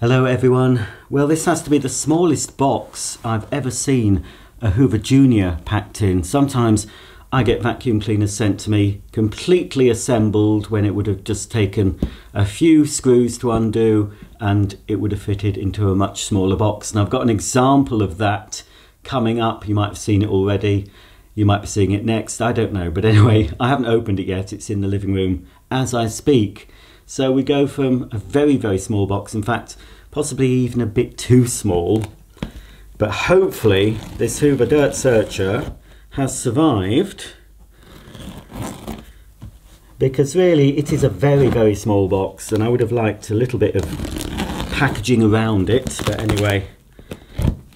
Hello everyone. Well, this has to be the smallest box I've ever seen a Hoover Junior packed in. Sometimes I get vacuum cleaners sent to me completely assembled when it would have just taken a few screws to undo and it would have fitted into a much smaller box. And I've got an example of that coming up. You might have seen it already. You might be seeing it next. I don't know. But anyway, I haven't opened it yet. It's in the living room as I speak. So we go from a very, very small box, in fact, possibly even a bit too small, but hopefully this Hoover Dirt Searcher has survived, because really it is a very, very small box and I would have liked a little bit of packaging around it. But anyway,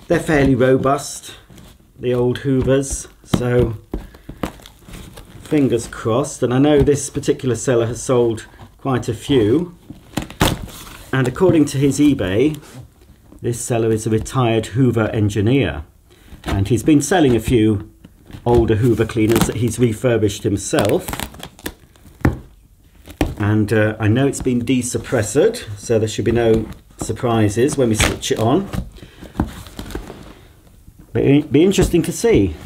they're fairly robust, the old Hoovers, so fingers crossed. And I know this particular seller has sold quite a few, and according to his eBay, this seller is a retired Hoover engineer and he's been selling a few older Hoover cleaners that he's refurbished himself. And I know it's been desuppressed, so there should be no surprises when we switch it on, but it'd be interesting to see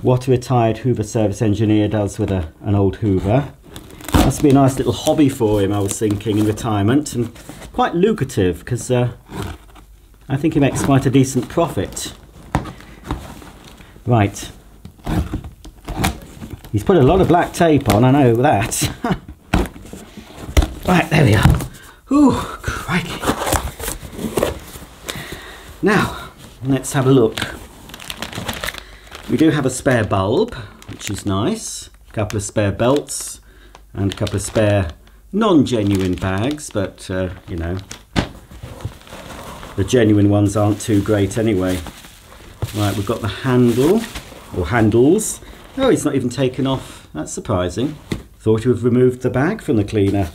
what a retired Hoover service engineer does with an old Hoover. Must be a nice little hobby for him, I was thinking, in retirement, and quite lucrative, because I think he makes quite a decent profit. Right, he's put a lot of black tape on, I know that. Right, there we are. Ooh, crikey. Now, let's have a look. We do have a spare bulb, which is nice, a couple of spare belts, and a couple of spare non-genuine bags, but you know, the genuine ones aren't too great anyway. Right, we've got the handle, or handles. Oh, it's not even taken off. That's surprising. Thought you would have removed the bag from the cleaner.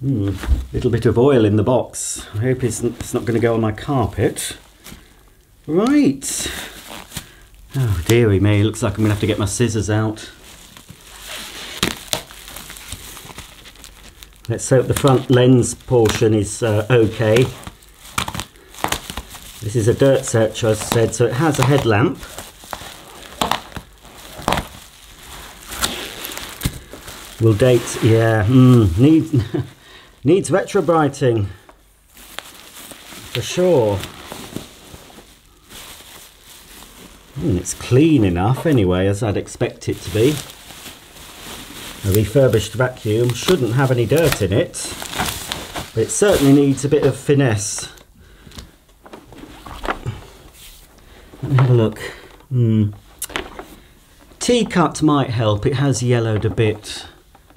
Little bit of oil in the box. I hope it's not going to go on my carpet. Right. Oh, dearie me, looks like I'm going to have to get my scissors out. Let's hope the front lens portion is okay. This is a Dirt Searcher, as I said, so it has a headlamp. Will date, yeah, needs retrobrighting, for sure. It's clean enough anyway, as I'd expect it to be. A refurbished vacuum shouldn't have any dirt in it, but it certainly needs a bit of finesse. Let me have a look. T-cut might help. It has yellowed a bit.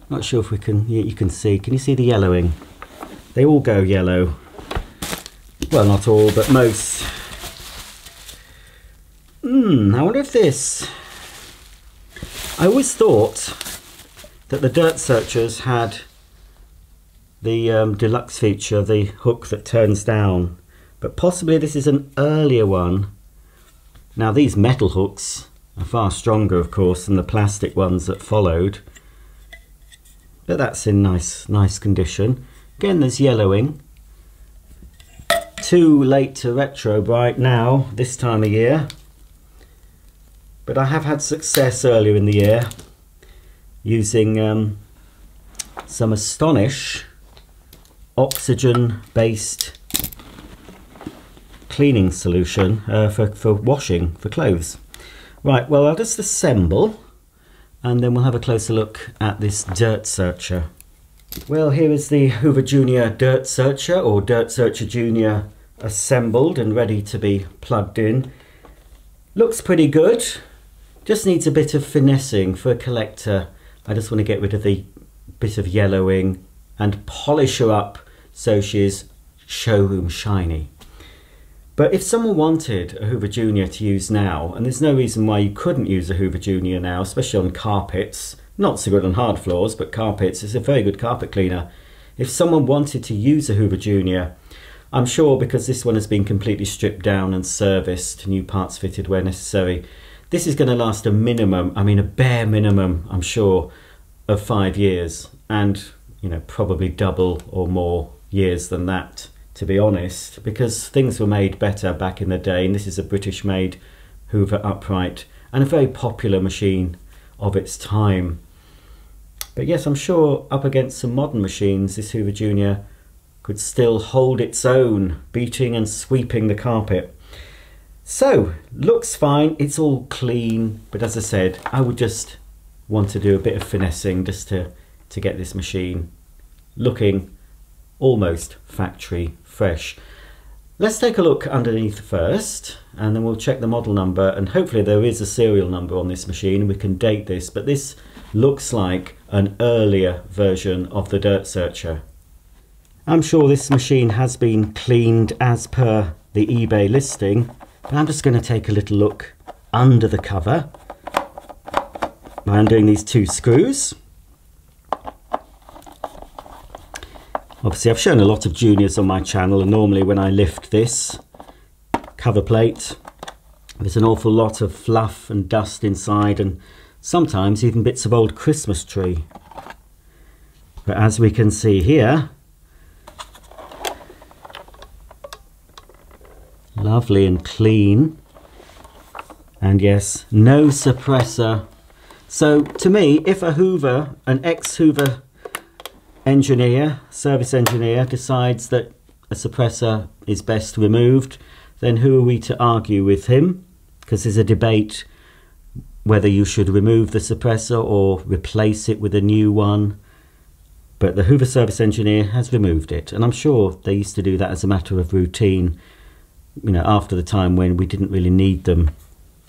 Not sure if we can. You can see. Can you see the yellowing? They all go yellow. Well, not all, but most. I wonder if this... I always thought that the Dirt Searchers had the deluxe feature, the hook that turns down, but possibly this is an earlier one. Now, these metal hooks are far stronger, of course, than the plastic ones that followed, but that's in nice condition. Again, there's yellowing. Too late to retro bright now, this time of year. But I have had success earlier in the year using some Astonish oxygen-based cleaning solution for washing, for clothes. Right, well, I'll just assemble and then we'll have a closer look at this Dirt Searcher. Well, here is the Hoover Junior Dirt Searcher, or Dirt Searcher Junior, assembled and ready to be plugged in. Looks pretty good. Just needs a bit of finessing. For a collector, I just want to get rid of the bit of yellowing and polish her up so she's showroom shiny. But if someone wanted a Hoover Junior to use now, and there's no reason why you couldn't use a Hoover Junior now, especially on carpets, not so good on hard floors, but carpets, it's a very good carpet cleaner. If someone wanted to use a Hoover Junior, I'm sure, because this one has been completely stripped down and serviced, new parts fitted where necessary, this is going to last a minimum, I mean a bare minimum, I'm sure, of 5 years, and you know, probably double or more years than that, to be honest, because things were made better back in the day. And this is a British made Hoover upright and a very popular machine of its time. But yes, I'm sure up against some modern machines, this Hoover Junior could still hold its own, beating and sweeping the carpet. So, looks fine, it's all clean, but as I said, I would just want to do a bit of finessing just to get this machine looking almost factory fresh. Let's take a look underneath first, and then we'll check the model number, and hopefully there is a serial number on this machine and we can date this, but this looks like an earlier version of the Dirt Searcher. I'm sure this machine has been cleaned as per the eBay listing, but I'm just going to take a little look under the cover by undoing these two screws. Obviously, I've shown a lot of Juniors on my channel, and normally when I lift this cover plate, there's an awful lot of fluff and dust inside, and sometimes even bits of old Christmas tree. But as we can see here, lovely and clean, and yes, no suppressor. So to me, if a Hoover, an ex-Hoover engineer, service engineer, decides that a suppressor is best removed, then who are we to argue with him? Because there's a debate whether you should remove the suppressor or replace it with a new one. But the Hoover service engineer has removed it, and I'm sure they used to do that as a matter of routine, you know, after the time when we didn't really need them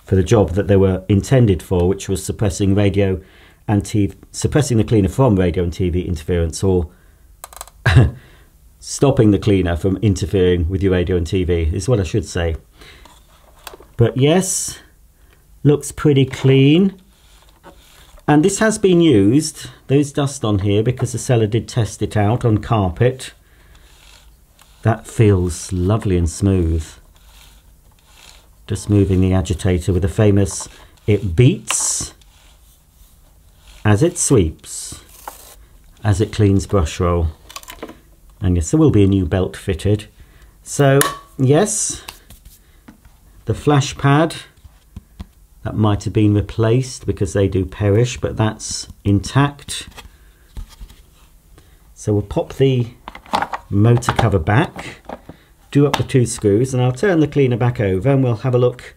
for the job that they were intended for, which was suppressing radio and TV, suppressing the cleaner from radio and TV interference, or stopping the cleaner from interfering with your radio and TV is what I should say. But yes, looks pretty clean, and this has been used. There is dust on here because the seller did test it out on carpet. That feels lovely and smooth. Just moving the agitator with the famous "it beats" as it sweeps, as it cleans brush roll. And yes, there will be a new belt fitted. So yes, the flash pad, that might have been replaced because they do perish, but that's intact. So we'll pop the motor cover back, do up the two screws, and I'll turn the cleaner back over and we'll have a look.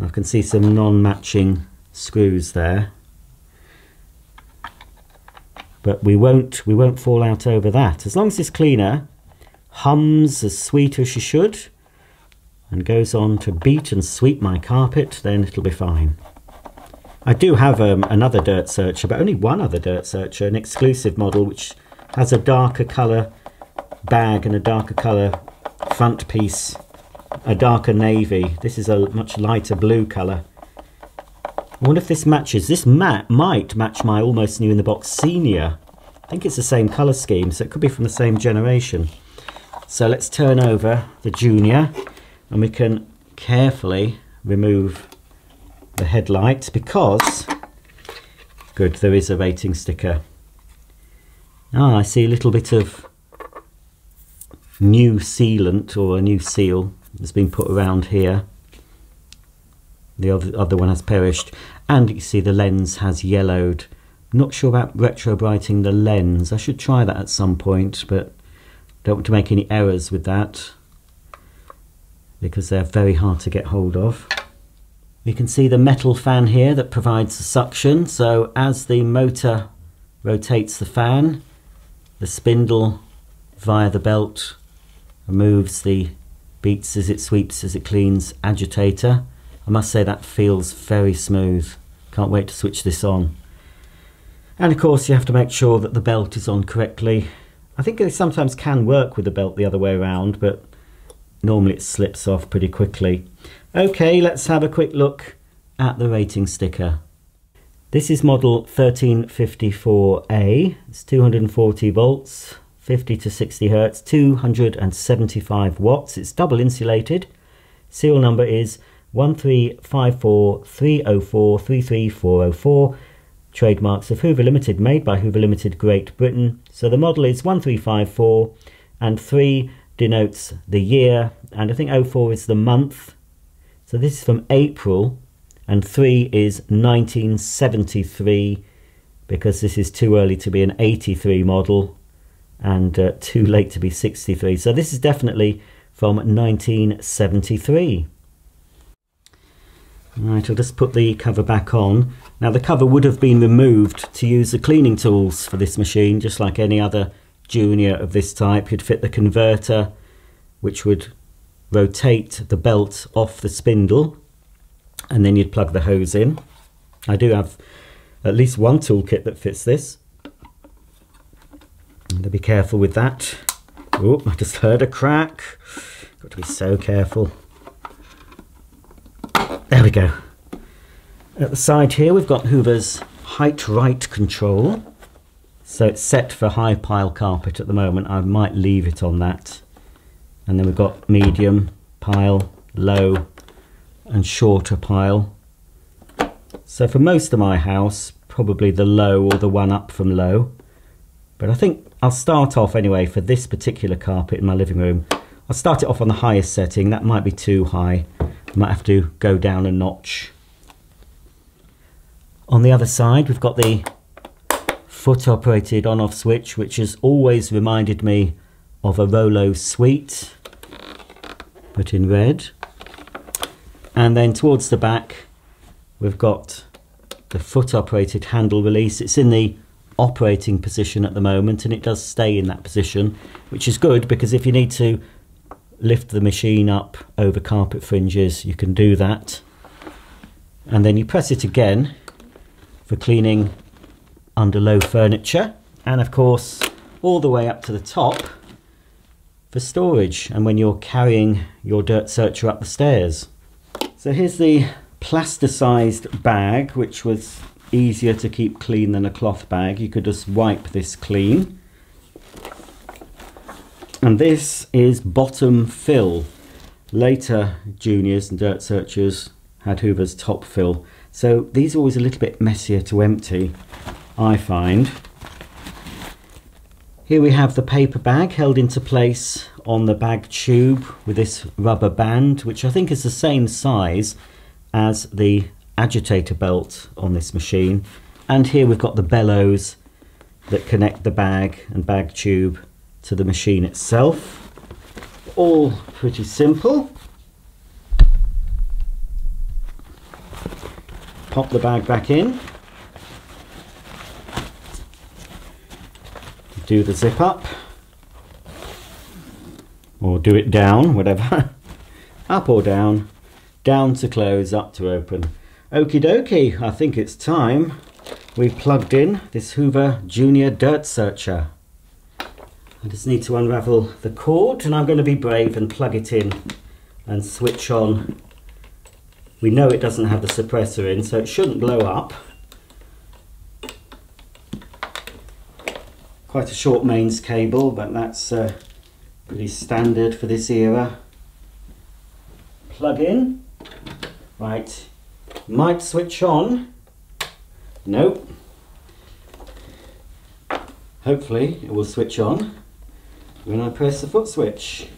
I can see some non-matching screws there, but we won't fall out over that. As long as this cleaner hums as sweet as she should and goes on to beat and sweep my carpet, then it'll be fine. I do have another Dirt Searcher, but only one other Dirt Searcher, an exclusive model which has a darker colour bag and a darker colour front piece, a darker navy. This is a much lighter blue colour. I wonder if this matches. This mat might match my almost new in the box Senior. I think it's the same colour scheme, so it could be from the same generation. So let's turn over the Junior, and we can carefully remove the headlight because, good, there is a rating sticker. Ah, I see a little bit of new sealant, or a new seal that's been put around here. The other one has perished, and you can see the lens has yellowed. Not sure about retrobrighting the lens. I should try that at some point, but don't want to make any errors with that because they're very hard to get hold of. You can see the metal fan here that provides the suction, so as the motor rotates the fan, the spindle via the belt moves the beats as it sweeps, as it cleans agitator. I must say that feels very smooth. Can't wait to switch this on. And of course you have to make sure that the belt is on correctly. I think they sometimes can work with the belt the other way around, but normally it slips off pretty quickly. Okay, let's have a quick look at the rating sticker. This is model 1354A. It's 240 volts, 50 to 60 hertz, 275 watts. It's double insulated. Serial number is 13543043344, trademarks of Hoover Limited, made by Hoover Limited, Great Britain. So the model is 1354, and 3 denotes the year, and I think 04 is the month. So this is from April, and 3 is 1973, because this is too early to be an 83 model and too late to be 63. So this is definitely from 1973. Right, I'll just put the cover back on. Now the cover would have been removed to use the cleaning tools for this machine, just like any other Junior of this type. You'd fit the converter, which would rotate the belt off the spindle, and then you'd plug the hose in. I do have at least one toolkit that fits this. I'm going to be careful with that. Oh, I just heard a crack. Got to be so careful. There we go. At the side here we've got Hoover's height-right control. So it's set for high pile carpet at the moment. I might leave it on that. And then we've got medium, pile, low and shorter pile. So for most of my house, probably the low or the one up from low. But I think I'll start off anyway, for this particular carpet in my living room, I'll start it off on the highest setting. That might be too high. I might have to go down a notch. On the other side, we've got the foot operated on off switch, which has always reminded me of a Rolo Suite, but in red. And then towards the back, we've got the foot operated handle release. It's in the operating position at the moment, and it does stay in that position, which is good, because if you need to lift the machine up over carpet fringes, you can do that. And then you press it again for cleaning under low furniture, and of course all the way up to the top for storage, and when you're carrying your Dirt Searcher up the stairs. So here's the plasticized bag, which was easier to keep clean than a cloth bag. You could just wipe this clean. And this is bottom fill. Later Juniors and Dirt Searchers had Hoover's top fill, so these are always a little bit messier to empty, I find. Here we have the paper bag held into place on the bag tube with this rubber band, which I think is the same size as the agitator belt on this machine. And here we've got the bellows that connect the bag and bag tube to the machine itself. All pretty simple. Pop the bag back in. Do the zip up, or do it down, whatever. Up or down, down to close, up to open. Okie dokie, I think it's time we plugged in this Hoover Junior Dirt Searcher. I just need to unravel the cord, and I'm going to be brave and plug it in and switch on. We know it doesn't have the suppressor in, so it shouldn't blow up. Quite a short mains cable, but that's pretty standard for this era. Plug in. Right, might switch on. Nope. Hopefully it will switch on when I press the foot switch.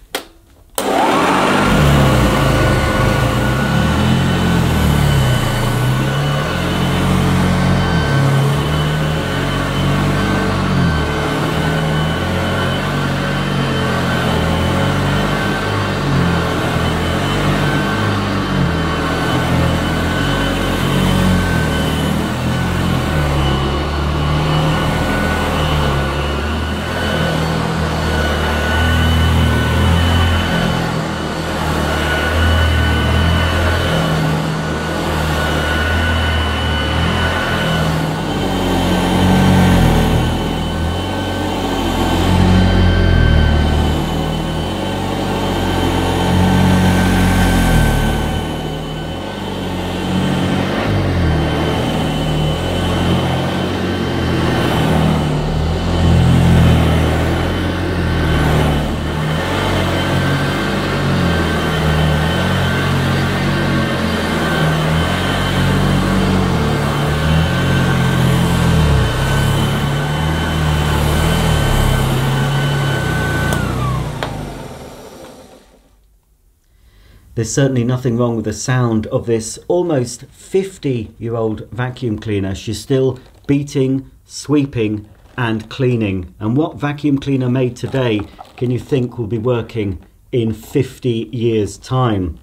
There's certainly nothing wrong with the sound of this almost 50-year-old vacuum cleaner. She's still beating, sweeping and cleaning. And what vacuum cleaner made today can you think will be working in 50 years' time?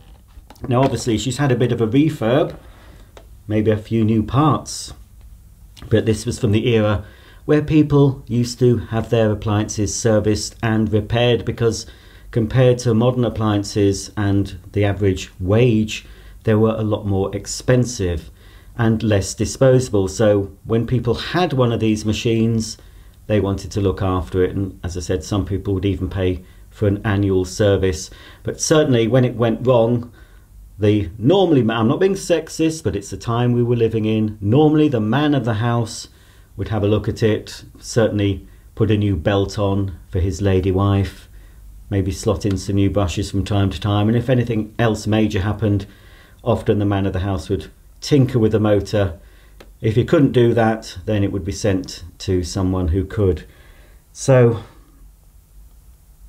Now obviously she's had a bit of a refurb, maybe a few new parts, but this was from the era where people used to have their appliances serviced and repaired, because compared to modern appliances and the average wage, they were a lot more expensive and less disposable. So when people had one of these machines, they wanted to look after it, and as I said, some people would even pay for an annual service. But certainly when it went wrong, normally, I'm not being sexist, but it's the time we were living in, normally the man of the house would have a look at it, certainly put a new belt on for his lady wife, maybe slot in some new brushes from time to time, and if anything else major happened, often the man of the house would tinker with the motor. If he couldn't do that, then it would be sent to someone who could. So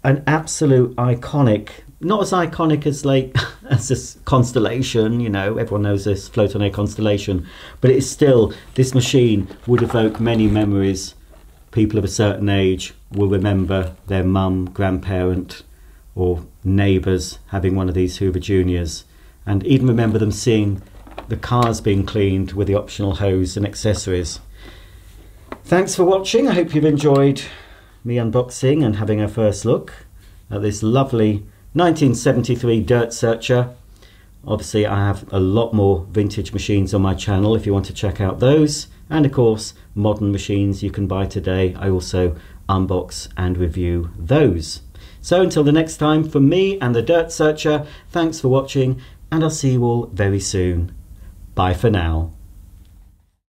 an absolute iconic, not as iconic as like as this Constellation, you know, everyone knows this float-on air Constellation, but it's still, this machine would evoke many memories. People of a certain age will remember their mum, grandparent or neighbours having one of these Hoover Juniors, and even remember them seeing the cars being cleaned with the optional hose and accessories. Thanks for watching. I hope you've enjoyed me unboxing and having a first look at this lovely 1973 Dirt Searcher. Obviously I have a lot more vintage machines on my channel if you want to check out those, and of course modern machines you can buy today. I also unbox and review those. So until the next time, from me and the Dirt Searcher, thanks for watching, and I'll see you all very soon. Bye for now.